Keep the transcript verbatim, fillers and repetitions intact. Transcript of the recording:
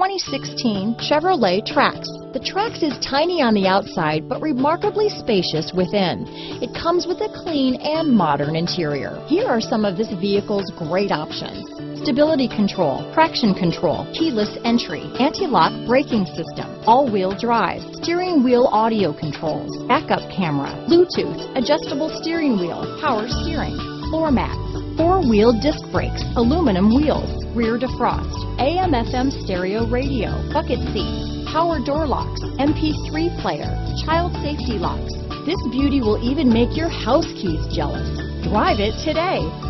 twenty sixteen Chevrolet Trax. The Trax is tiny on the outside, but remarkably spacious within. It comes with a clean and modern interior. Here are some of this vehicle's great options: stability control, traction control, keyless entry, anti-lock braking system, all-wheel drive, steering wheel audio controls, backup camera, Bluetooth, adjustable steering wheel, power steering, floor mats, four-wheel disc brakes, aluminum wheels, rear defrost, A M F M stereo radio, bucket seats, power door locks, M P three player, child safety locks. This beauty will even make your house keys jealous. Drive it today.